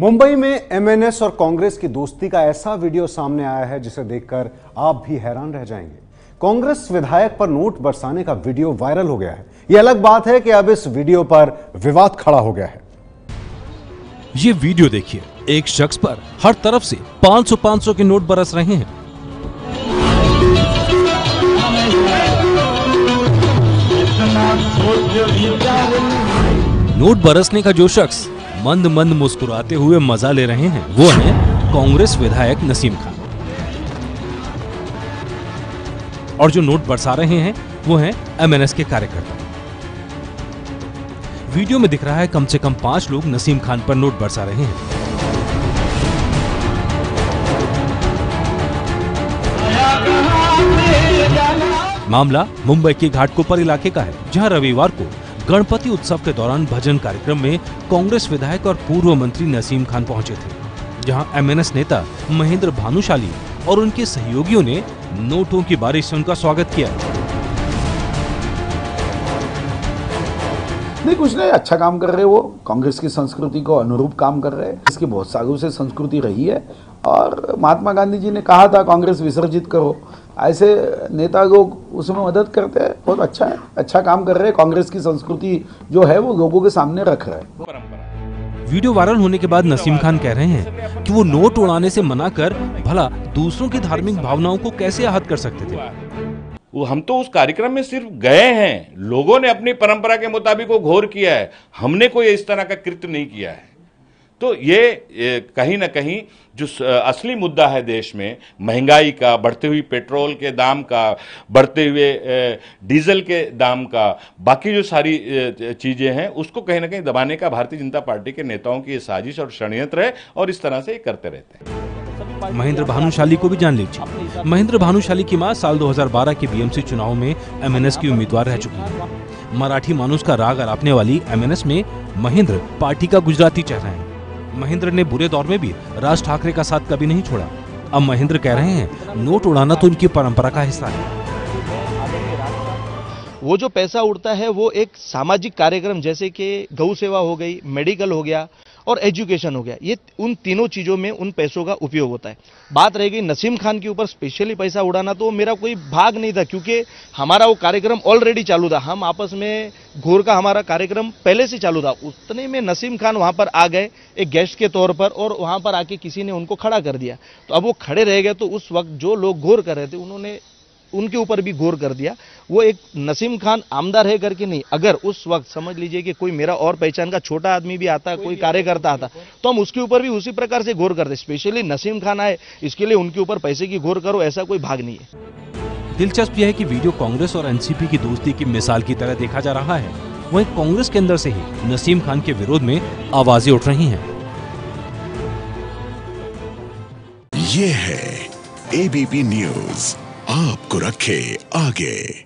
मुंबई में एमएनएस और कांग्रेस की दोस्ती का ऐसा वीडियो सामने आया है जिसे देखकर आप भी हैरान रह जाएंगे। कांग्रेस विधायक पर नोट बरसाने का वीडियो वायरल हो गया है। यह अलग बात है कि अब इस वीडियो पर विवाद खड़ा हो गया है। ये वीडियो देखिए, एक शख्स पर हर तरफ से 500-500 के नोट बरस रहे हैं। नोट बरसने का जो शख्स मंद मंद मुस्कुराते हुए मजा ले रहे हैं वो है कांग्रेस विधायक नसीम खान, और जो नोट बरसा रहे हैं वो है एमएनएस के कार्यकर्ता। वीडियो में दिख रहा है कम से कम 5 लोग नसीम खान पर नोट बरसा रहे हैं। मामला मुंबई के घाटकोपर इलाके का है, जहां रविवार को गणपति उत्सव के दौरान भजन कार्यक्रम में कांग्रेस विधायक और पूर्व मंत्री नसीम खान पहुंचे थे, जहां एमएनएस नेता महेंद्र भानुशाली और उनके सहयोगियों ने नोटों की बारिश से उनका स्वागत किया। नहीं, कुछ नहीं, अच्छा काम कर रहे, वो कांग्रेस की संस्कृति को अनुरूप काम कर रहे हैं। इसकी बहुत सालों से संस्कृति रही है और महात्मा गांधी जी ने कहा था कांग्रेस विसर्जित करो, ऐसे नेता लोग उसमें मदद करते हैं। बहुत अच्छा है, अच्छा काम कर रहे हैं। कांग्रेस की संस्कृति जो है वो लोगों के सामने रख रहे हैं। वीडियो वायरल होने के बाद नसीम खान कह रहे हैं कि वो नोट उड़ाने से मना कर भला दूसरों की धार्मिक भावनाओं को कैसे आहत कर सकते थे। वो हम तो उस कार्यक्रम में सिर्फ गए हैं, लोगों ने अपनी परंपरा के मुताबिक वो घोर किया है, हमने कोई इस तरह का कृत्य नहीं किया है। तो ये कहीं ना कहीं जो असली मुद्दा है देश में, महंगाई का, बढ़ते हुए पेट्रोल के दाम का, बढ़ते हुए डीजल के दाम का, बाकी जो सारी चीज़ें हैं, उसको कहीं ना कहीं दबाने का भारतीय जनता पार्टी के नेताओं की ये साजिश और षड्यंत्र है, और इस तरह से ये करते रहते हैं। महेंद्र भानुशाली को भी जान लीजिए। महेंद्र भानुशाली की मां साल 2012 के बीएमसी चुनाव में एमएनएस की उम्मीदवार रह चुकी है। मराठी मानुस का राग अलापने वाली एमएनएस में महेंद्र पार्टी का गुजराती चेहरा है। महेंद्र ने बुरे दौर में भी राज ठाकरे का साथ कभी नहीं छोड़ा। अब महेंद्र कह रहे हैं नोट उड़ाना तो उनकी परंपरा का हिस्सा है। वो जो पैसा उड़ता है वो एक सामाजिक कार्यक्रम जैसे कि गौ सेवा हो गई, मेडिकल हो गया और एजुकेशन हो गया, ये उन तीनों चीज़ों में उन पैसों का उपयोग होता है। बात रह गई नसीम खान के ऊपर स्पेशली पैसा उड़ाना, तो मेरा कोई भाग नहीं था क्योंकि हमारा वो कार्यक्रम ऑलरेडी चालू था। हम आपस में घोर का हमारा कार्यक्रम पहले से चालू था। उतने में नसीम खान वहाँ पर आ गए एक गेस्ट के तौर पर, और वहाँ पर आके किसी ने उनको खड़ा कर दिया। तो अब वो खड़े रह गए तो उस वक्त जो लोग घोर कर रहे थे उन्होंने उनके ऊपर भी गौर कर दिया। वो एक नसीम खान आमदार है करके नहीं, अगर उस वक्त समझ लीजिए कि कोई मेरा और पहचान का छोटा आदमी भी आता, कोई कार्यकर्ता आता, तो हम उसके ऊपर भी उसी प्रकार से गौर करते। स्पेशली नसीम खान आए इसके लिए उनके ऊपर पैसे की गौर करो, ऐसा कोई भाग नहीं है। दिलचस्प यह है कि वीडियो कांग्रेस और एनसीपी की दोस्ती की मिसाल की तरह देखा जा रहा है। वहीं कांग्रेस के अंदर से ही नसीम खान के विरोध में आवाजें उठ रही हैं। ये है एबीपी न्यूज़, आपको रखे आगे।